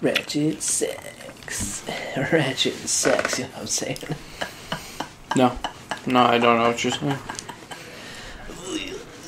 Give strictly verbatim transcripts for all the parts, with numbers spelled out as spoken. Ratchet sex. Ratchet sex, you know what I'm saying? No. No, I don't know what you're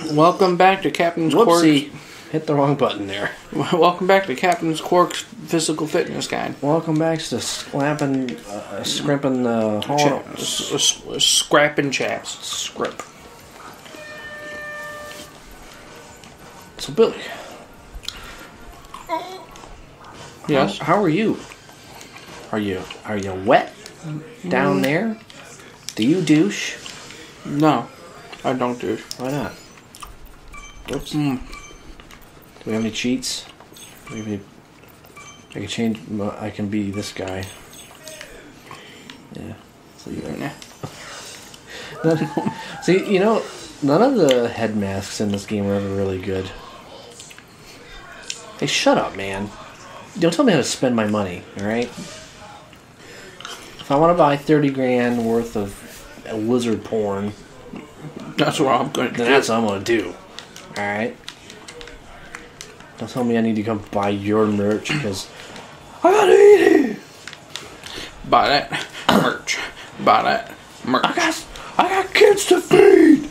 saying. Welcome back to Captain's Quark's... Whoopsie. Hit the wrong button there. Welcome back to Captain's Quark's Physical Fitness Guide. Welcome back to slapping, uh, scrimping, uh, chaps. S scrapping chaps. Scrip. So, Billy. Yes? How, how are you? Are you, are you wet down mm. there? Do you douche? No. I don't douche. Why not? Oops. Mm. Do we have any cheats? Maybe I can change. I can be this guy. Yeah. So you right now. See, you know, none of the head masks in this game are ever really good. Hey, shut up, man! Don't tell me how to spend my money. All right. If I want to buy thirty grand worth of lizard porn. That's what I'm going to do. That's what I'm going to do. Alright? Don't tell me I need to come buy your merch, because I gotta eat it! Buy that merch. Buy that merch. I got, I got kids to feed!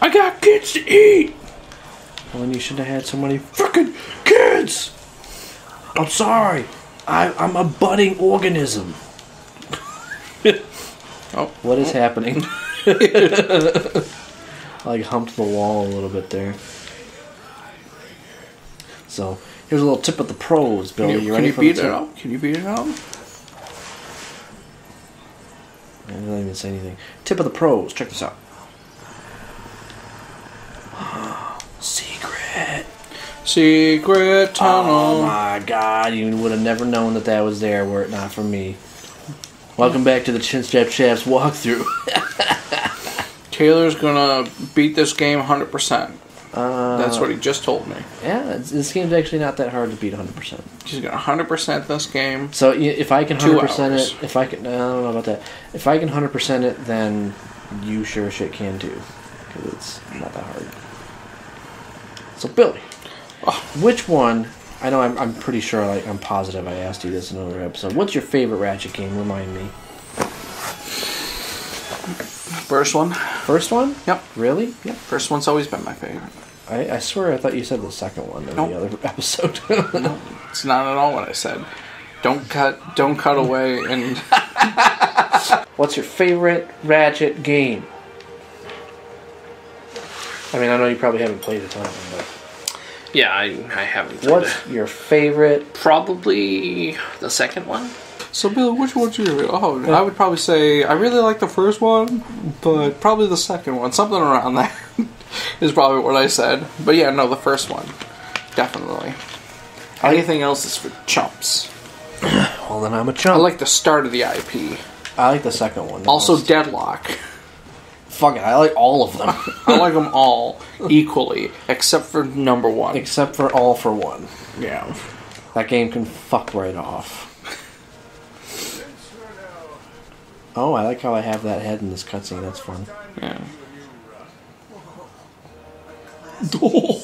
I got kids to eat! Well, then you should have had so many frickin' kids! I'm sorry. I, I'm a budding organism. Oh, what is oh. happening? I like humped the wall a little bit there. So here's a little tip of the pros, Billy. Can you, you ready can you beat it up? Can you beat it up? I didn't even say anything. Tip of the pros. Check this out. Secret. Secret tunnel. Oh my God! You would have never known that that was there were it not for me. Welcome back to the Chinstrap Chaps walkthrough. Taylor's gonna beat this game one hundred percent. Uh, That's what he just told me. Yeah, it's, this game's actually not that hard to beat one hundred percent. He's gonna one hundred percent this game. So if I can one hundred percent it, if I can, I don't know about that. If I can one hundred percent it, then you sure as shit can too, because it's not that hard. So Billy, oh. which one? I know I'm, I'm pretty sure, like, I'm positive I asked you this in another episode. What's your favorite Ratchet game? Remind me. First one. First one? Yep. Really? Yep. First one's always been my favorite. I, I swear I thought you said the second one in nope. the other episode. Nope. It's not at all what I said. Don't cut, don't cut away and... What's your favorite Ratchet game? I mean, I know you probably haven't played a ton of them, but... Yeah, I, I haven't. What's it. your favorite? Probably the second one. So, Bill, which one's your favorite? Oh, yeah. I would probably say I really like the first one, but probably the second one. Something around that is probably what I said. But yeah, no, the first one. Definitely. I, Anything else is for chumps. Well, then I'm a chump. I like the start of the I P. I like the second one. Also, most. Deadlock. Fuck it, I like all of them. I like them all equally, except for number one. Except for all for one. Yeah. That game can fuck right off. Oh, I like how I have that head in this cutscene, that's fun. Yeah. Oh.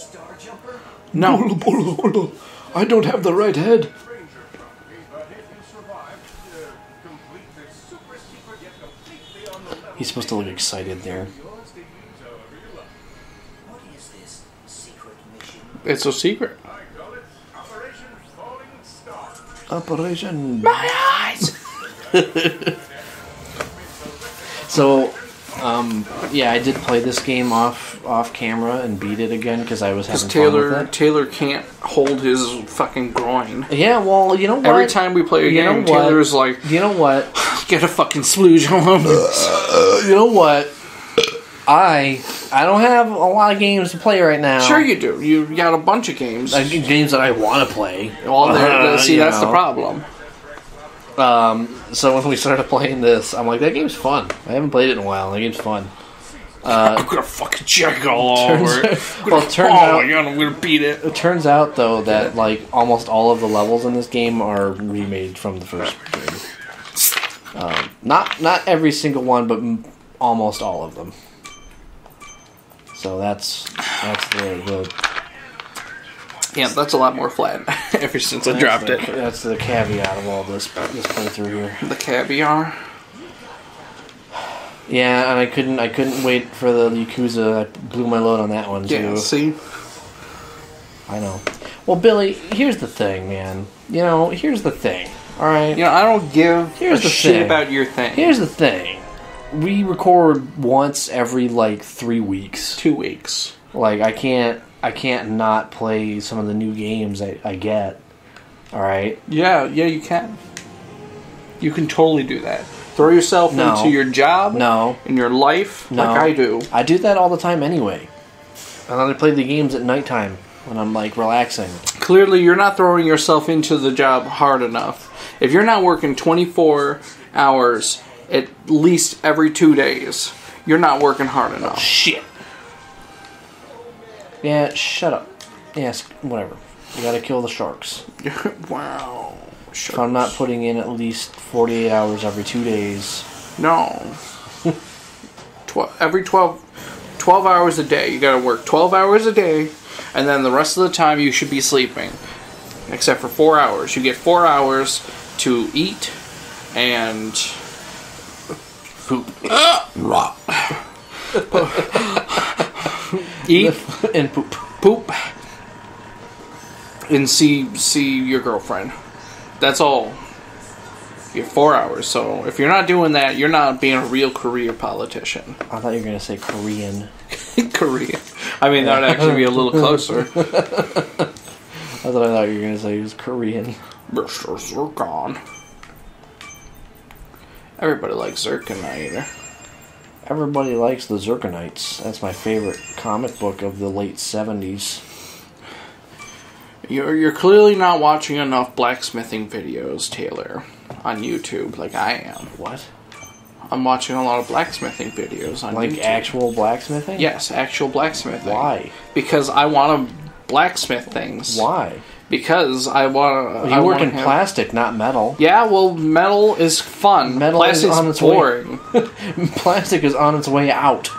No. I don't have the right head. He's supposed to look excited there. What is this secret mission? It's a secret. I call it Operation Falling Star. Operation My Eyes. So, um, yeah, I did play this game off off camera and beat it again because I was having Taylor, fun with it. Taylor can't hold his fucking groin. Yeah, well, you know what? Every time we play a you game, Taylor's like, you know what? Get a fucking splooge on this. You know what? I I don't have a lot of games to play right now. Sure you do. You got a bunch of games. I, games that I want to play. Well, uh, see, that's know. the problem. Um, so when we started playing this, I'm like, that game's fun. I haven't played it in a while. That game's fun. Uh, I'm gonna fucking check all over it. Well, it turns oh out, my God, I'm gonna beat it. It turns out though that like almost all of the levels in this game are remade from the first game. Um, not not every single one, but m almost all of them. So that's that's the the Yeah, that's a lot more flat ever since well, I dropped the, it. That's the caveat of all this, this playthrough here. The caviar? Yeah, and I couldn't I couldn't wait for the Yakuza. I blew my load on that one, too. Yeah, see? I know. Well, Billy, here's the thing, man. You know, here's the thing, alright? You know, I don't give here's a the shit thing. about your thing. Here's the thing. We record once every, like, three weeks. Two weeks. Like, I can't... I can't not play some of the new games I, I get. Alright? Yeah, yeah, you can. You can totally do that. Throw yourself no. into your job. No. In your life. No. Like I do. I do that all the time anyway. And then I play the games at nighttime when I'm, like, relaxing. Clearly, you're not throwing yourself into the job hard enough. If you're not working twenty-four hours at least every two days, you're not working hard enough. Oh, shit. Yeah, shut up. Yes, whatever. You gotta kill the sharks. Wow. Sharks. If I'm not putting in at least forty-eight hours every two days. No. Tw every twelve, twelve hours a day. You gotta work twelve hours a day, and then the rest of the time you should be sleeping. Except for four hours. You get four hours to eat and... poop. Eat and poop, poop, and see see your girlfriend. That's all. You have four hours. So if you're not doing that, you're not being a real career politician. I thought you were gonna say Korean. Korean. I mean, that would actually be a little closer. I thought I thought you were gonna say he was Korean. Mister Zircon. Everybody likes Zirconite either. Everybody likes the Zirconites. That's my favorite comic book of the late seventies. You're, you're clearly not watching enough blacksmithing videos, Taylor, on YouTube, like I am. What? I'm watching a lot of blacksmithing videos on like YouTube. Like actual blacksmithing? Yes, actual blacksmithing. Why? Because I want to blacksmith things. Why? Because I want to... Well, you I work in have... plastic, not metal. Yeah, well, metal is fun. Metal Plastic's is on its boring. Way... Plastic is on its way out.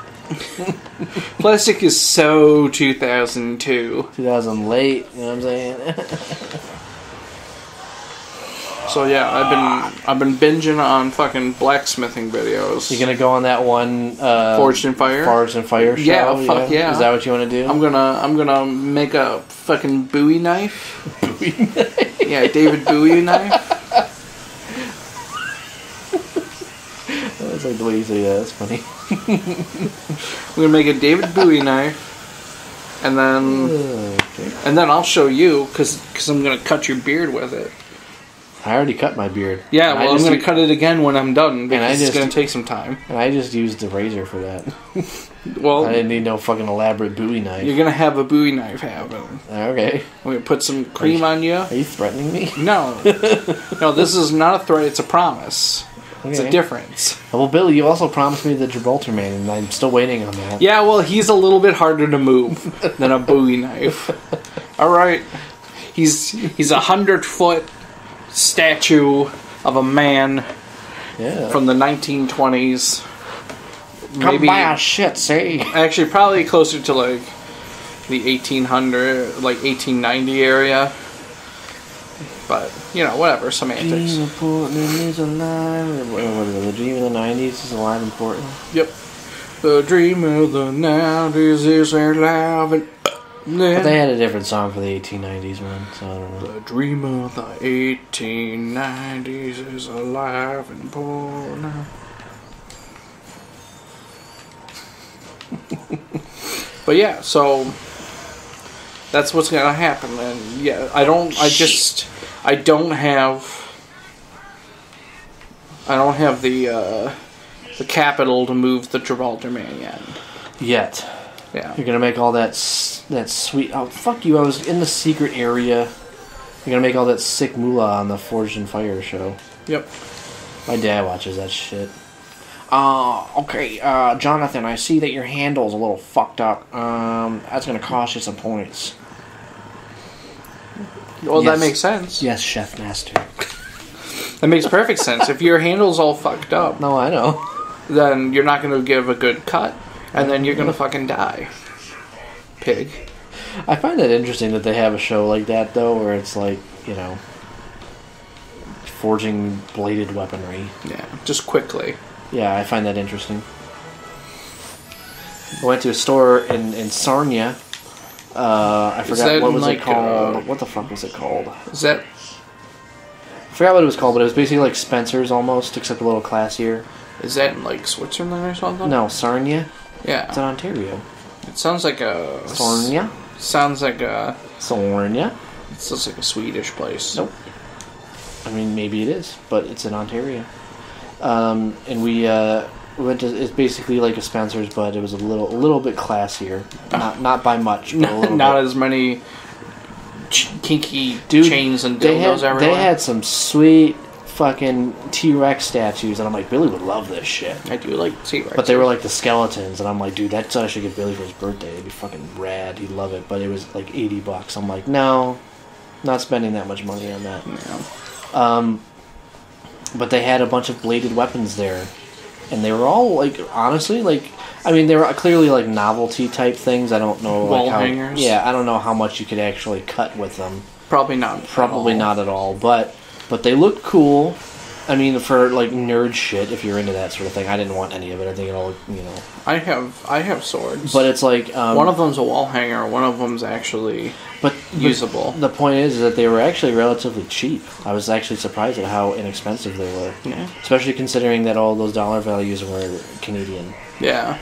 Plastic is so two thousand two. two thousand late, you know what I'm saying? So, yeah, I've been I've been binging on fucking blacksmithing videos. You gonna go on that one... Uh, Forged in Fire? Forged in Fire show? Yeah, fuck yeah. yeah. Is that what you want to do? I'm gonna, I'm gonna make a fucking Bowie knife. Bowie knife? Yeah, David Bowie knife. That's like the way you say that. That's funny. I'm gonna make a David Bowie knife. And then... Okay. And then I'll show you, because because I'm gonna cut your beard with it. I already cut my beard. Yeah, and well, I'm going to cut it again when I'm done, because and I just, it's going to take some time. And I just used the razor for that. Well, I didn't need no fucking elaborate Bowie knife. You're going to have a Bowie knife happen. Okay. I'm going to put some cream you, on you. Are you threatening me? No. No, this is not a threat. It's a promise. Okay. It's a difference. Well, Billy, you also promised me the Gibraltar man, and I'm still waiting on that. Yeah, well, he's a little bit harder to move than a Bowie knife. All right. He's, he's a hundred-foot... statue of a man yeah. from the nineteen twenties. Maybe, come by our shit, see? Actually, probably closer to like the eighteen hundred, like eighteen ninety area. But, you know, whatever, semantics. Gene of Portland is alive. What is it? The dream of the nineties is alive in Portland? Yep. The dream of the nineties is alive in But they had a different song for the eighteen nineties, man, so I don't know. The dream of the eighteen nineties is alive and born now. But yeah, so that's what's gonna happen, and yeah, I don't, I just, I don't have, I don't have the, uh, the capital to move the Gibraltar man yet. Yet. Yeah. You're gonna make all that that sweet. Oh fuck you! I was in the secret area. You're gonna make all that sick moolah on the Forged in Fire show. Yep. My dad watches that shit. Uh, okay, uh, Jonathan. I see that your handle's a little fucked up. Um, that's gonna cost you some points. Well, yes. That makes sense. Yes, Chef Master. That makes perfect sense. If your handle's all fucked up, no, I know. Then you're not gonna give a good cut. And then you're gonna fucking die. Pig. I find that interesting that they have a show like that, though, where it's like, you know, forging bladed weaponry. Yeah, just quickly. Yeah, I find that interesting. I went to a store in, in Sarnia. Uh, I forgot what was like it called. A... What the fuck was it called? Is that... I forgot what it was called, but it was basically like Spencer's almost, except a little classier. Is that in like Switzerland or something? No, Sarnia. Yeah. It's in Ontario. It sounds like a... Sarnia? Sounds like a... Sarnia? It sounds like a Swedish place. Nope. I mean, maybe it is, but it's in Ontario. Um, and we, uh... We went to, it's basically like a Spencer's, but it was a little a little bit classier. Not not by much, but a little Not bit. As many ch kinky Dude, chains and dildos they had, everywhere. They had some sweet fucking T-Rex statues, and I'm like, Billy would love this shit. I do like T-Rex. But they were like the skeletons, and I'm like, dude, that's what I should get Billy for his birthday. It'd be fucking rad. He'd love it. But it was like eighty bucks. I'm like, no, not spending that much money on that. No. Um, but they had a bunch of bladed weapons there. And they were all, like, honestly, like, I mean, they were clearly, like, novelty-type things. I don't know, like, how... hangers. Yeah, I don't know how much you could actually cut with them. Probably not. Probably at not at all. But but they looked cool. I mean, for, like, nerd shit, if you're into that sort of thing. I didn't want any of it. I think it all looked, you know... I have, I have swords. But it's, like... Um, one of them's a wall hanger. One of them's actually but usable. The, the point is, is that they were actually relatively cheap. I was actually surprised at how inexpensive they were. Yeah. Especially considering that all those dollar values were Canadian. Yeah.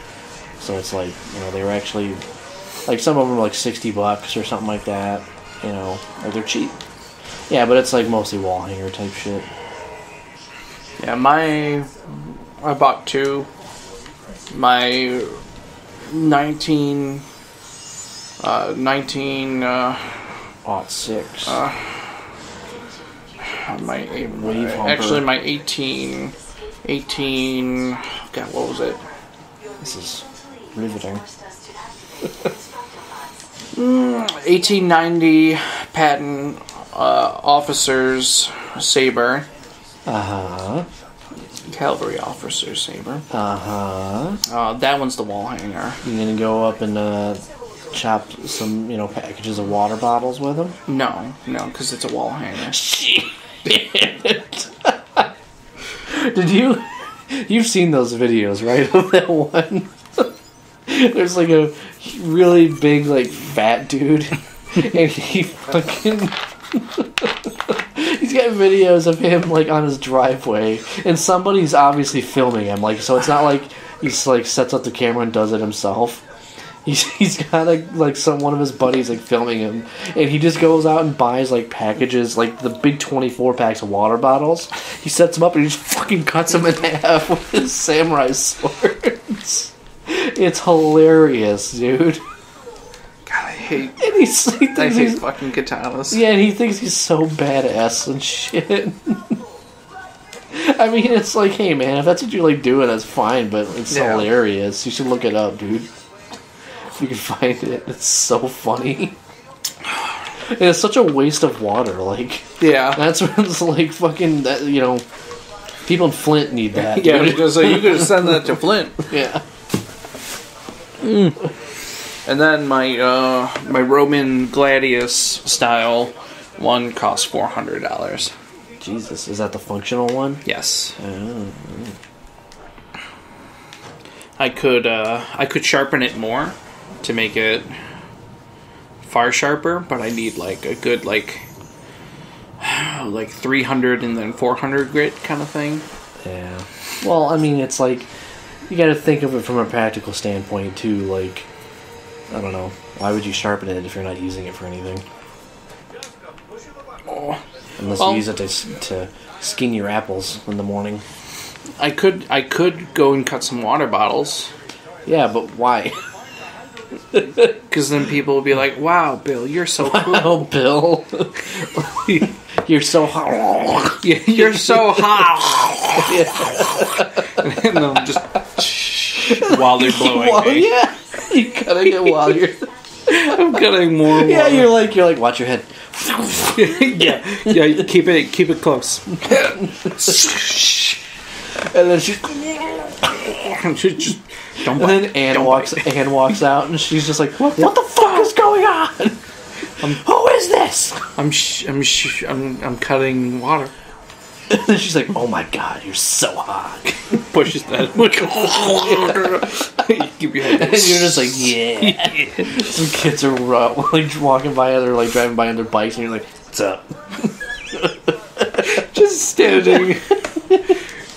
So it's, like, you know, they were actually... Like, some of them were, like, sixty bucks or something like that. You know, like, they're cheap. Yeah, but it's, like, mostly wall hanger type shit. Yeah, my... I bought two. My nineteen... Uh, nineteen... Uh... Aught six. Uh... My... Wave actually, my eighteen... eighteen... God, what was it? This is riveting. eighteen ninety patent uh, officer's saber. Uh-huh. Cavalry officer saber. Uh-huh. Uh, that one's the wall hanger. You gonna go up and uh, chop some, you know, packages of water bottles with them? No, no, because it's a wall hanger. Shit! Did you... You've seen those videos, right? Of that one? There's like a really big, like, fat dude. And he fucking... He's got videos of him, like, on his driveway, and somebody's obviously filming him, like, so it's not like he's, like, sets up the camera and does it himself. He's, he's got, a, like, some one of his buddies, like, filming him, and he just goes out and buys, like, packages, like, the big twenty-four packs of water bottles. He sets them up and he just fucking cuts them in half with his samurai swords. It's hilarious, dude. God, I hate... And he's, he thinks I hate he's, fucking katanas. Yeah, and he thinks he's so badass and shit. I mean, it's like, hey, man, if that's what you like doing, that's fine, but it's yeah. hilarious. You should look it up, dude. If you can find it. It's so funny. And it's such a waste of water, like... Yeah. That's when it's like fucking, that, you know... People in Flint need that. Yeah, because you could send that to Flint. Yeah. Mm. And then my uh, my Roman Gladius style one cost four hundred dollars. Jesus, is that the functional one? Yes. Oh. I could uh, I could sharpen it more to make it far sharper, but I need like a good like like three hundred and then four hundred grit kind of thing. Yeah. Well, I mean, it's like you got to think of it from a practical standpoint too, like. I don't know. Why would you sharpen it if you're not using it for anything? Oh. Unless well, you use it to, to skin your apples in the morning. I could I could go and cut some water bottles. Yeah, but why? Because then people will be like, "Wow, Bill, you're so cool." Wow, Bill. You're so hot. You're so hot. And they'll just while they're blowing well, me. Yeah. You're cutting it while you're... I'm cutting more water. Yeah, you're like, you're like, watch your head. yeah, yeah, keep it, keep it close. And then she's... she just... And then Anne walks, Anne walks out, and she's just like, what, what the fuck is going on? on? I'm, Who is this? I'm sh I'm sh I'm I'm cutting water. And she's like, "Oh my god, you're so hot." Pushes that. You keep your head. And you're just like, yeah. Some kids are rough, like walking by, they're like driving by on their bikes, and you're like, "What's up?" Just standing,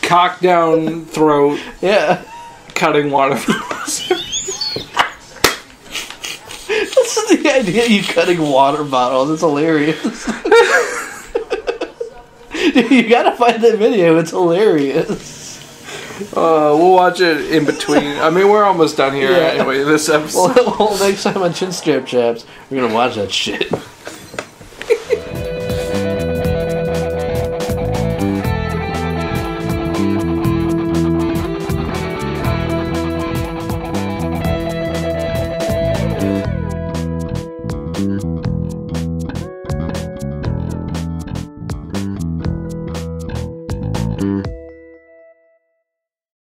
cock down, throat. Yeah, cutting water. This is the idea of you cutting water bottles. It's hilarious. Dude, you gotta find that video. It's hilarious. Uh, we'll watch it in between. I mean, we're almost done here yeah. anyway. This episode. Well, well, next time on Chinstrap Chaps, we're gonna watch that shit.